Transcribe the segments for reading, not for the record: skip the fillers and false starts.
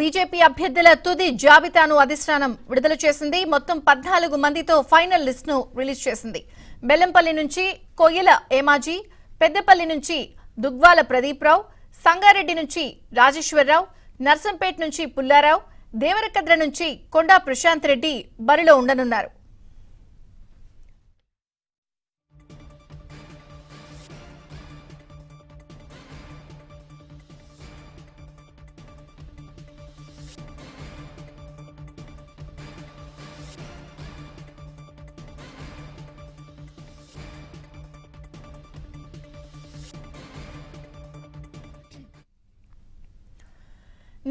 BJP అభ్యర్థుల తుది జాబితాను అధిష్టానం విడుదల చేసింది. మొత్తం 14 మందితో ఫైనల్ లిస్ట్‌ను రిలీజ్ చేసింది. బెల్లంపల్లి నుంచి కోయల ఏమాజీ, పెద్దపల్లి నుంచి దుగ్వాల ప్రదీప్రావు, సంగారెడ్డి నుంచి రాజేశ్వరరావు, నర్సంపేట నుంచి పుల్లారావు, దేవరకద్ర నుంచి కొండా ప్రశాంత్ రెడ్డి బరిలో ఉండనున్నారు.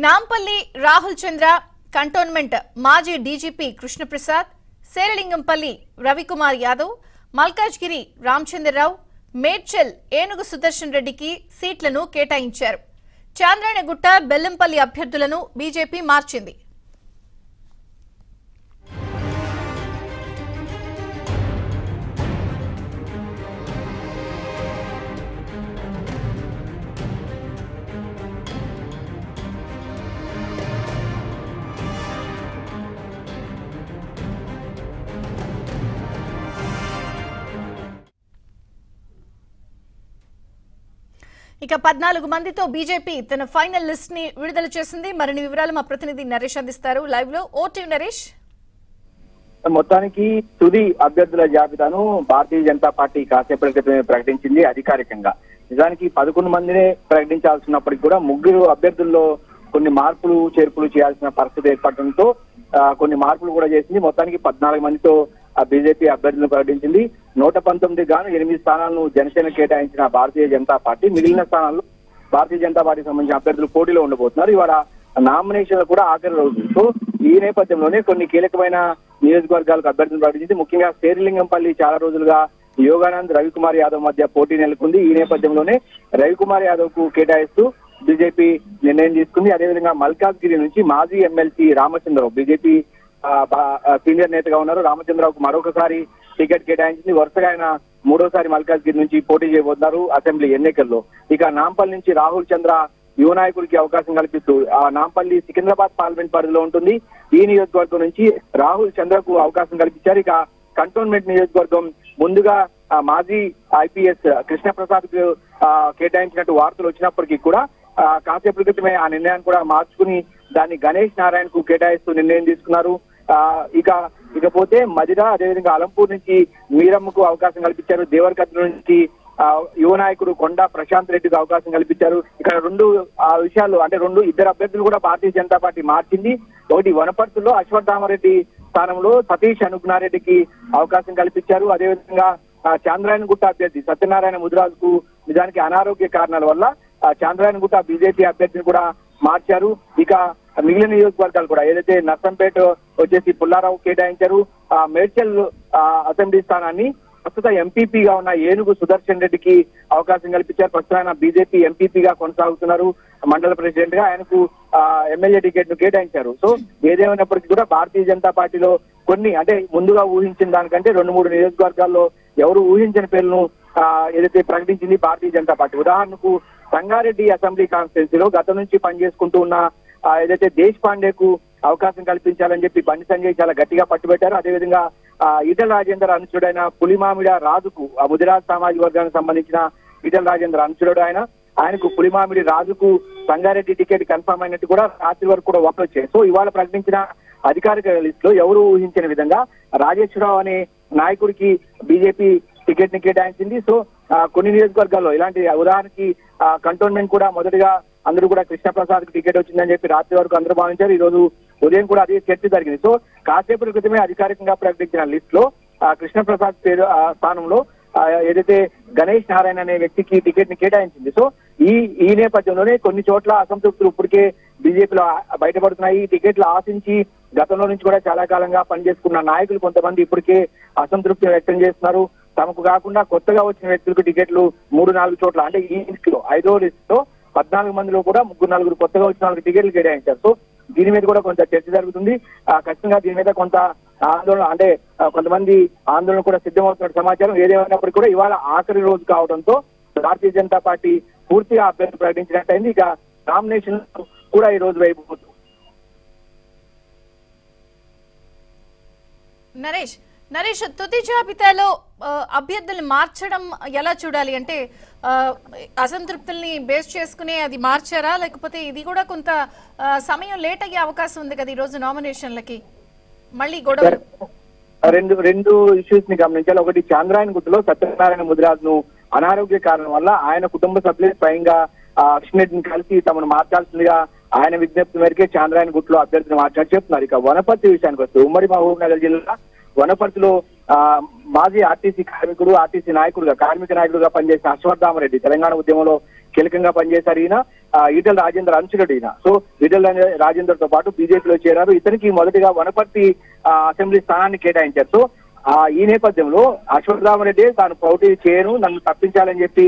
नांपल्ली राहुल चंद्र कंटोनमेंट माजी डीजीपी कृष्ण प्रसाद, सेरलिंगंपल्ली रविकुमार यादव, मलकाजगिरी रामचंद्रराव, मेड्चल एनुगु सुदर्शन रेड्डी की सीट्लनु केटायिंचारु. चांद्रायणगुट्ट बेल्लंपल्ली अभ्यर्थुलनु बीजेपी मार्चिंदी. ఇక 14 మందితో బీజేపీ తన ఫైనల్ లిస్ట్ ని విడుదల చేసింది. మరిన్ని వివరాలు మా ప్రతినిధి నరేష్ అందిస్తారు. లైవ్ లో ఓ టీవీ నరేష్. మొత్తానికి తుది అభ్యర్థుల జాబితాను భారతీయ జనతా పార్టీ కాసేపటి క్రితమే ప్రకటించింది అధికారికంగా. నిజానికి 11 మందినే ప్రకటించాల్సినప్పటికీ కూడా ముగ్గురు అభ్యర్థుల్లో కొన్ని మార్పులు చేర్పులు చేయాల్సిన పరిస్థితి ఏర్పడడంతో కొన్ని మార్పులు కూడా చేసింది. మొత్తానికి 14 మందితో బీజేపీ అభ్యర్థులను ప్రకటించింది. 119 గాను 8 స్థానాలను జనసేన కేటాయించిన భారతీయ జనతా పార్టీ మిగిలిన స్థానాల్లో భారతీయ జనతా పార్టీ సంబంధించిన అభ్యర్థులు పోటీలో ఉండబోతున్నారు. ఇవాళ నామినేషన్లు కూడా ఆఖరి రోజు. సో ఈ నేపథ్యంలోనే కొన్ని కీలకమైన నియోజకవర్గాలకు అభ్యర్థులను ప్రకటించింది. ముఖ్యంగా శేరిలింగంపల్లి చాలా రోజులుగా యోగానంద్ రవికుమార్ యాదవ్ మధ్య పోటీ నెలకొంది. ఈ నేపథ్యంలోనే రవికుమార్ యాదవ్ కు కేటాయిస్తూ బీజేపీ నిర్ణయం తీసుకుంది. అదేవిధంగా మల్కాజ్గిరి నుంచి మాజీ ఎమ్మెల్సీ రామచంద్రరావు బీజేపీ సీనియర్ నేతగా ఉన్నారు. రామచంద్రరావుకు మరొకసారి టికెట్ కేటాయించింది. వరుసగా ఆయన మూడోసారి మల్కాజ్గిరి నుంచి పోటీ చేయబోతున్నారు అసెంబ్లీ ఎన్నికల్లో. ఇక నాంపల్లి నుంచి రాహుల్ చంద్ర యువ నాయకుడికి అవకాశం కల్పిస్తూ నాంపల్లి సికింద్రాబాద్ పార్లమెంట్ పరిధిలో ఉంటుంది. ఈ నియోజకవర్గం నుంచి రాహుల్ చంద్రకు అవకాశం కల్పించారు. ఇక కంటోన్మెంట్ నియోజకవర్గం ముందుగా మాజీ ఐపీఎస్ కృష్ణ ప్రసాద్ కు కేటాయించినట్టు వార్తలు వచ్చినప్పటికీ కూడా కాసేపటి క్రితమే ఆ నిర్ణయాన్ని కూడా మార్చుకుని దాన్ని గణేష్ నారాయణ కు కేటాయిస్తూ నిర్ణయం తీసుకున్నారు. ఇకపోతే మదిర, అదేవిధంగా అలంపూర్ నుంచి మీరమ్మకు అవకాశం కల్పించారు. దేవరకద్ర నుంచి యువ నాయకుడు కొండా ప్రశాంత్ రెడ్డికి అవకాశం కల్పించారు. ఇక్కడ ఇద్దరు అభ్యర్థులు కూడా భారతీయ జనతా పార్టీ మార్చింది. ఒకటి వనపర్తిలో అశ్వత్థామరెడ్డి స్థానంలో సతీష్ అనుగ్నారెడ్డికి అవకాశం కల్పించారు. అదేవిధంగా చాంద్రాయణగుట్ట అభ్యర్థి సత్యనారాయణ ముదిరాజ్ కు నిజానికి అనారోగ్య కారణాల వల్ల చాంద్రాయణగుట్ట బీజేపీ అభ్యర్థిని కూడా మార్చారు. ఇక మిగిలిన నియోజకవర్గాలు కూడా ఏదైతే నర్సంపేట వచ్చేసి పుల్లారావు కేటాయించారు. మేడ్చల్ అసెంబ్లీ స్థానాన్ని ప్రస్తుత ఎంపీపీగా ఉన్న ఏనుగు సుదర్శన్ రెడ్డికి అవకాశం కల్పించారు. ప్రస్తుతం ఆయన బీజేపీ ఎంపీపీగా కొనసాగుతున్నారు. మండల ప్రెసిడెంట్ గా ఆయనకు ఎమ్మెల్యే టికెట్ ను కేటాయించారు. సో ఏదేమైనప్పటికీ కూడా భారతీయ జనతా పార్టీలో కొన్ని అంటే ముందుగా ఊహించిన దానికంటే 2-3 నియోజకవర్గాల్లో ఎవరు ఊహించని పేర్లను ఏదైతే ప్రకటించింది భారతీయ జనతా పార్టీ. ఉదాహరణకు సంగారెడ్డి అసెంబ్లీ కాన్స్టిట్యున్సీలో గత నుంచి పనిచేసుకుంటూ ఉన్న ఏదైతే దేశ్ పాండేకు అవకాశం కల్పించాలని చెప్పి బండి సంజయ్ చాలా గట్టిగా పట్టుబెట్టారు. అదేవిధంగా ఈటల రాజేందర్ అనుచరుడైన పులిమామిడ రాజుకు ముదిరాజ్ సామాజిక వర్గానికి సంబంధించిన ఈటల రాజేందర్ అనుచరుడు ఆయనకు పులిమామిడి రాజుకు సంగారెడ్డి టికెట్ కన్ఫర్మ్ అయినట్టు కూడా రాత్రి వరకు కూడా వార్తలు వచ్చాయి. సో ఇవాళ ప్రకటించిన అధికారిక లిస్ట్ లో ఎవరు ఊహించిన విధంగా రాజేశ్వరరావు అనే నాయకుడికి బీజేపీ టికెట్ ని కేటాయించింది. సో కొన్ని నియోజకవర్గాల్లో ఇలాంటి ఉదాహరణకి కంటోన్మెంట్ కూడా మొదటిగా అందరూ కూడా కృష్ణప్రసాద్ కు టికెట్ వచ్చిందని చెప్పి రాత్రి వరకు అందరూ భావించారు. ఈ రోజు ఉదయం కూడా అదే చర్చ జరిగింది. సో కాసేపటి క్రితమే అధికారికంగా ప్రకటించిన లిస్ట్ లో కృష్ణప్రసాద్ పేరు స్థానంలో ఏదైతే గణేష్ నారాయణ అనే వ్యక్తికి టికెట్ ని కేటాయించింది. సో ఈ నేపథ్యంలోనే కొన్ని చోట్ల అసంతృప్తులు ఇప్పటికే బీజేపీలో బయటపడుతున్నాయి. టికెట్లు ఆశించి గతంలో నుంచి కూడా చాలా కాలంగా పనిచేసుకున్న నాయకులు కొంతమంది ఇప్పటికే అసంతృప్తి వ్యక్తం చేస్తున్నారు. తమకు కాకుండా కొత్తగా వచ్చిన వ్యక్తులకు టికెట్లు 3-4 చోట్ల అంటే ఈ లిస్ట్ లో 5వ లిస్ట్ లో 14 మందిలో కూడా 3-4 కొత్తగా వచ్చిన వాళ్ళకి టికెట్లు కేటాయించారు. సో దీని మీద కూడా కొంత చర్చ జరుగుతుంది. ఖచ్చితంగా దీని మీద కొంత ఆందోళన అంటే కొంతమంది ఆందోళన కూడా సిద్ధమవుతున్న సమాచారం. ఏదేమైనప్పటికీ కూడా ఇవాళ ఆఖరి రోజు కావడంతో భారతీయ జనతా పార్టీ పూర్తిగా అభ్యర్థి ప్రకటించినట్టయింది. ఇక నామినేషన్ కూడా ఈ రోజు వైపు నరేష్ నరేష్ తుది జాబితాలో అభ్యర్థుల్ని మార్చడం ఎలా చూడాలి అంటే అసంతృప్తుల్ని బేస్ చేసుకునే అది మార్చారా లేకపోతే ఇది కూడా కొంత సమయం లేట్ అయ్యే అవకాశం ఉంది కదా ఈ రోజు నామినేషన్లకి మళ్ళీ గొడవ రెండు రెండు ఇష్యూస్ ని గమనించాలి ఒకటి చంద్రాయన్ గుట్టులో సత్యనారాయణ ముదిరాజ్ను అనారోగ్య కారణం వల్ల ఆయన కుటుంబ సభ్యులే స్వయంగా అక్షినేట్ని కలిసి తమను మార్చాల్సిందిగా ఆయన విజ్ఞప్తి మేరకే చంద్రాయన్ గుట్లో అభ్యర్థిని మార్చాలని చెప్తున్నారు ఇక వనపర్తి విషయానికి వస్తే ఉమ్మడి మహబూబ్నగర్ జిల్లా వనపర్తిలో మాజీ ఆర్టీసీ కార్మికుడు ఆర్టీసీ నాయకుడుగా కార్మిక నాయకుడుగా పనిచేసిన అశ్వత్థామరెడ్డి తెలంగాణ ఉద్యమంలో కీలకంగా పనిచేశారు ఈయన ఈటెల రాజేందర్ అనుచరుడు ఈయన సో ఈటెల రాజేందర్ తో పాటు బీజేపీలో చేరారు ఇతనికి మొదటిగా వనపర్తి అసెంబ్లీ స్థానాన్ని కేటాయించారు సో ఈ నేపథ్యంలో అశ్వత్థామరెడ్డి తాను పోటీ చేయను నన్ను తప్పించాలని చెప్పి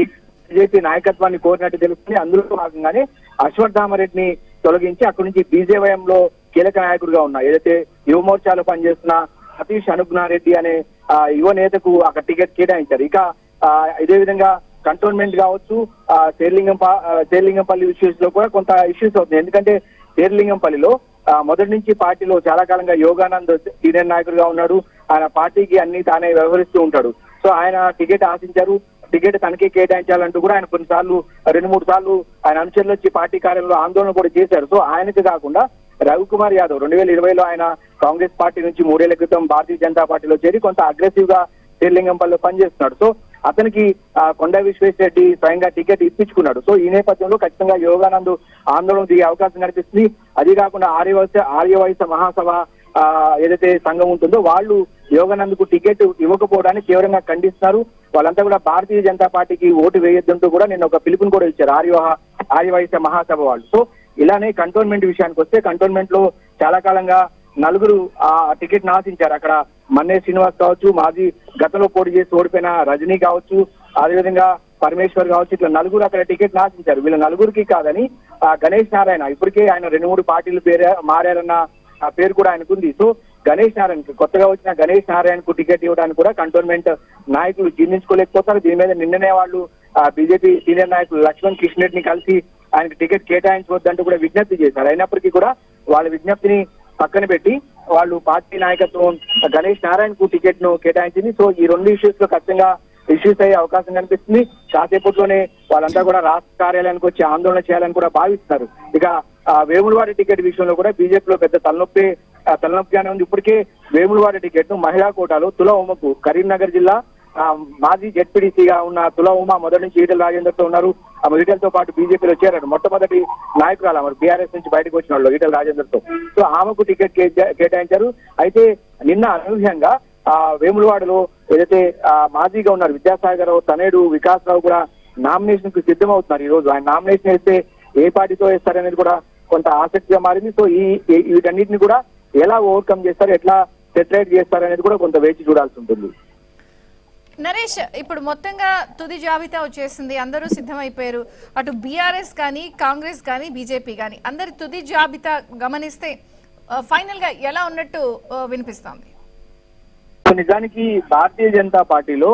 బీజేపీ నాయకత్వాన్ని కోరినట్టు తెలుస్తుంది అందులో భాగంగానే అశ్వత్థామరెడ్డిని తొలగించి అక్కడి నుంచి బీజేవైఎంలో కీలక నాయకుడిగా ఉన్న ఏదైతే యువమోర్చాలో పనిచేస్తున్న సతీష్ అనుజ్ఞారెడ్డి అనే యువ నేతకు అక్కడ టికెట్ కేటాయించారు ఇక ఇదే విధంగా కంటోన్మెంట్ కావచ్చు తేర్లింగంపల్లి ఇష్యూస్ లో కూడా కొంత ఇష్యూస్ అవుతుంది ఎందుకంటే తేర్లింగంపల్లిలో మొదటి నుంచి పార్టీలో చాలా కాలంగా యోగానంద్ సీనియర్ నాయకుడిగా ఉన్నాడు ఆయన పార్టీకి అన్ని తానే వ్యవహరిస్తూ ఉంటాడు సో ఆయన టికెట్ ఆశించారు టికెట్ తనకే కేటాయించాలంటూ కూడా ఆయన కొన్నిసార్లు 2-3 సార్లు ఆయన అనుచరులు వచ్చి పార్టీ కార్యాలయంలో ఆందోళన కూడా చేశారు సో ఆయనకి కాకుండా రవికుమార్ యాదవ్ 2020లో ఆయన కాంగ్రెస్ పార్టీ నుంచి 3 ఏళ్ల క్రితం భారతీయ జనతా పార్టీలో చేరి కొంత అగ్రెసివ్ గా తేర్లింగంపల్లిలో పనిచేస్తున్నాడు సో అతనికి కొండ విశ్వేశ్వరరెడ్డి స్వయంగా టికెట్ ఇప్పించుకున్నాడు సో ఈ నేపథ్యంలో ఖచ్చితంగా యోగానంద్ ఆందోళన దిగే అవకాశం కనిపిస్తుంది అది కాకుండా ఆర్యవైశ్య మహాసభ ఏదైతే సంఘం ఉంటుందో వాళ్ళు యోగానంద్ కు టికెట్ ఇవ్వకపోవడాన్ని తీవ్రంగా ఖండిస్తున్నారు వాళ్ళంతా కూడా భారతీయ జనతా పార్టీకి ఓటు వేయొద్దంటూ కూడా నిన్న ఒక పిలుపుని కూడా ఇచ్చారు ఆర్యవైశ్య మహాసభ వాళ్ళు సో ఇలానే కంటోన్మెంట్ విషయానికి వస్తే కంటోన్మెంట్ లో చాలా కాలంగా 4 టికెట్ ఆశించారు అక్కడ మన్నే శ్రీనివాస్ కావచ్చు మాజీ గతంలో పోటీ చేసి ఓడిపోయిన రజనీ కావచ్చు అదేవిధంగా పరమేశ్వర్ కావచ్చు ఇట్లా 4 అక్కడ టికెట్ ఆశించారు వీళ్ళ 4కి కాదని గణేష్ నారాయణ ఇప్పటికే ఆయన 2-3 పార్టీలు మారారన్న పేరు కూడా ఆయనకుంది సో గణేష్ నారాయణకి కొత్తగా వచ్చిన గణేష్ నారాయణకు టికెట్ ఇవ్వడానికి కూడా కంటోన్మెంట్ నాయకులు జీర్ణించుకోలేకపోతారు దీని మీద నిన్ననే వాళ్ళు బీజేపీ సీనియర్ నాయకులు లక్ష్మణ్ కిషన్ రెడ్డిని కలిసి ఆయనకు టికెట్ కేటాయించవద్దంటూ కూడా విజ్ఞప్తి చేశారు అయినప్పటికీ కూడా వాళ్ళ విజ్ఞప్తిని పక్కన పెట్టి వాళ్ళు పార్టీ నాయకత్వం గణేష్ నారాయణకు టికెట్ ను కేటాయించింది సో ఈ 2 ఇష్యూస్ లో ఖచ్చితంగా ఇష్యూస్ అయ్యే అవకాశం కనిపిస్తుంది కాసేపట్లోనే వాళ్ళంతా కూడా రాష్ట్ర కార్యాలయానికి వచ్చి ఆందోళన చేయాలని కూడా భావిస్తారు ఇక వేములవాడి టికెట్ విషయంలో కూడా బీజేపీలో పెద్ద తలనొప్పిగానే ఉంది ఇప్పటికే వేములవాడి టికెట్ ను మహిళా కోటాలో తులా ఉమకు కరీంనగర్ జిల్లా మాజీ జెడ్పీడీసీగా ఉన్న తులా ఉమా మొదటి నుంచి ఈటెల రాజేందర్ తో ఉన్నారు ఆమె ఈటెలతో పాటు బీజేపీలో చేరారు మొట్టమొదటి నాయకురాలు ఆమె బీఆర్ఎస్ నుంచి బయటకు వచ్చిన వాళ్ళు ఈటెల రాజేందర్ తో సో ఆమెకు టికెట్ కేటాయించారు అయితే నిన్న అనూహ్యంగా వేములవాడలో ఏదైతే మాజీగా ఉన్నారు విద్యాసాగర్ రావు తనేడు వికాస్ రావు కూడా నామినేషన్ కు సిద్ధమవుతున్నారు ఈ రోజు ఆయన నామినేషన్ వేస్తే ఏ పార్టీతో వేస్తారనేది కూడా కొంత ఆసక్తిగా మారింది సో ఈ వీటన్నిటిని కూడా ఎలా ఓవర్కమ్ చేస్తారు ఎట్లా సెటిలైట్ చేస్తారనేది కూడా కొంత వేచి చూడాల్సి ఉంటుంది నరేష్ ఇప్పుడు మొత్తంగా తుది జాబితా వచ్చేసింది అందరూ సిద్ధమైపోయారు అటు బీఆర్ఎస్ కానీ కాంగ్రెస్ కానీ బీజేపీ కానీ అందరి తుది జాబితా గమనిస్తే ఫైనల్ గా ఎలా ఉన్నట్టు వినిపిస్తోంది నిజానికి భారతీయ జనతా పార్టీలో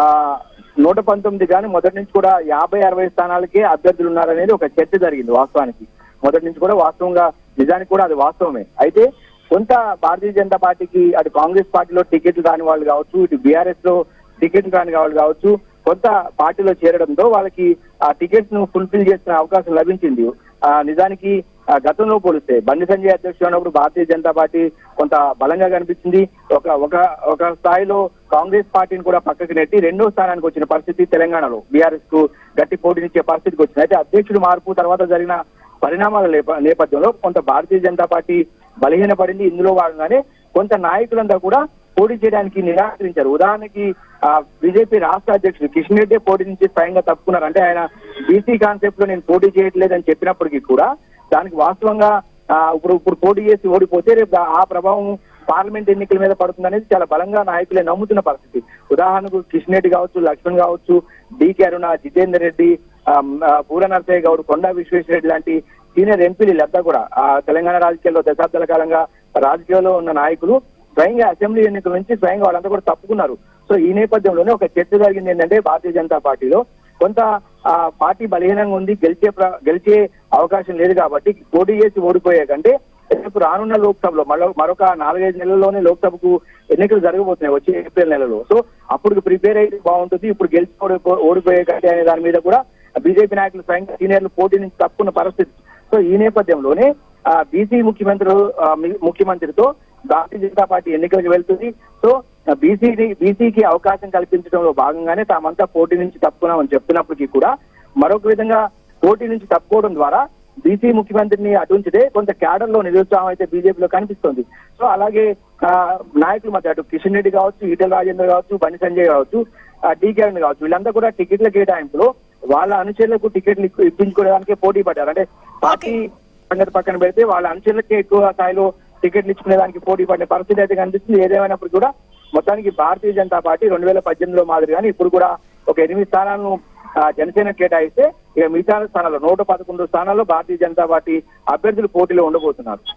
119 కానీ మొదటి నుంచి కూడా 50-60 స్థానాలకే అభ్యర్థులు ఉన్నారనేది ఒక చర్చ జరిగింది వాస్తవానికి మొదటి నుంచి కూడా వాస్తవంగా నిజానికి కూడా అది వాస్తవమే అయితే కొంత భారతీయ జనతా పార్టీకి అటు కాంగ్రెస్ పార్టీలో టికెట్లు రాని వాళ్ళు కావచ్చు ఇటు బీఆర్ఎస్ లో టికెట్ రాని వాళ్ళు కావచ్చు కొంత పార్టీలో చేరడంతో వాళ్ళకి ఆ టికెట్స్ ను ఫుల్ఫిల్ చేసిన అవకాశం లభించింది నిజానికి గతంలో పోలిస్తే బండి సంజయ్ అధ్యక్షుడు ఉన్నప్పుడు భారతీయ జనతా పార్టీ కొంత బలంగా కనిపించింది ఒక స్థాయిలో కాంగ్రెస్ పార్టీని కూడా పక్కకి నెట్టి 2వ స్థానానికి వచ్చిన పరిస్థితి తెలంగాణలో బీఆర్ఎస్ కు గట్టి పోటీనిచ్చే పరిస్థితికి వచ్చింది అయితే అధ్యక్షుడు మార్పు తర్వాత జరిగిన పరిణామాల నేపథ్యంలో కొంత భారతీయ జనతా పార్టీ బలహీనపడింది ఇందులో భాగంగానే కొంత నాయకులంతా కూడా పోటీ చేయడానికి నిరాకరించారు ఉదాహరణకి బీజేపీ రాష్ట్ర అధ్యక్షుడు కిషన్ రెడ్డి పోటీ నుంచి స్వయంగా తప్పుకున్నారు అంటే ఆయన బీసీ కాన్సెప్ట్ లో నేను పోటీ చేయట్లేదని చెప్పినప్పటికీ కూడా దానికి వాస్తవంగా ఇప్పుడు పోటీ చేసి ఓడిపోతే రేపు ఆ ప్రభావం పార్లమెంట్ ఎన్నికల మీద పడుతుందనేది చాలా బలంగా నాయకులే నమ్ముతున్న పరిస్థితి ఉదాహరణకు కిషన్ రెడ్డి కావచ్చు లక్ష్మణ్ కావచ్చు డికే అరుణ జితేందర్ రెడ్డి పూల నరసయ్య గౌడ్ కొండా విశ్వేశ్వరరెడ్డి లాంటి సీనియర్ ఎంపీలు వీళ్ళంతా కూడా తెలంగాణ రాజకీయాల్లో దశాబ్దాల కాలంగా రాజకీయాల్లో ఉన్న నాయకులు స్వయంగా అసెంబ్లీ ఎన్నికల నుంచి స్వయంగా వాళ్ళంతా కూడా తప్పుకున్నారు సో ఈ నేపథ్యంలోనే ఒక చర్చ జరిగింది ఏంటంటే భారతీయ జనతా పార్టీలో కొంత పార్టీ బలహీనంగా ఉంది గెలిచే అవకాశం లేదు కాబట్టి పోటీ చేసి ఓడిపోయే కంటే రేపు రానున్న లోక్సభలో మరొక 4-5 నెలల్లోనే లోక్సభకు ఎన్నికలు జరగబోతున్నాయి వచ్చే ఏప్రిల్ నెలలో. సో అప్పుడు ప్రిపేర్ అయితే బాగుంటుంది. ఇప్పుడు గెలిచి ఓడిపోయే కంటే అనే దాని మీద కూడా బీజేపీ నాయకులు స్వయంగా సీనియర్లు పోటీ నుంచి తప్పుకున్న పరిస్థితి. సో ఈ నేపథ్యంలోనే బీసీ ముఖ్యమంత్రితో భారతీయ జనతా పార్టీ ఎన్నికలకు వెళ్తుంది. సో బీసీకి అవకాశం కల్పించడంలో భాగంగానే తామంతా పోటీ నుంచి తప్పుకున్నామని చెప్తున్నప్పటికీ కూడా మరొక విధంగా పోటీ నుంచి తప్పుకోవడం ద్వారా బీసీ ముఖ్యమంత్రిని అటుంచితే కొంత క్యాడర్ లో నిరుత్సాహం అయితే బీజేపీలో కనిపిస్తోంది. సో అలాగే నాయకుల మధ్య అటు కిషన్ రెడ్డి కావచ్చు, ఈటెల రాజేందర్ కావచ్చు, బండి సంజయ్ కావచ్చు, డీకే అరుణ్ కావచ్చు, వీళ్ళంతా కూడా టికెట్ల కేటాయింపులో వాళ్ళ అనుచరులకు టికెట్లు ఇప్పించుకోవడానికి పోటీ పడ్డారు. అంటే పార్టీ సంగతి పక్కన పెడితే వాళ్ళ అనుచరులకే ఎక్కువ స్థాయిలో టికెట్లు ఇచ్చుకునే దానికి పోటీ పడిన పరిస్థితి అయితే కనిపిస్తుంది. ఏదేమైనప్పుడు కూడా మొత్తానికి భారతీయ జనతా పార్టీ 2018లో మాదిరిగానే ఇప్పుడు కూడా ఒక 8 స్థానాలను జనసేన కేటాయిస్తే ఇక మిగతా స్థానాల్లో 111 స్థానాల్లో భారతీయ జనతా పార్టీ అభ్యర్థులు పోటీలో ఉండబోతున్నారు.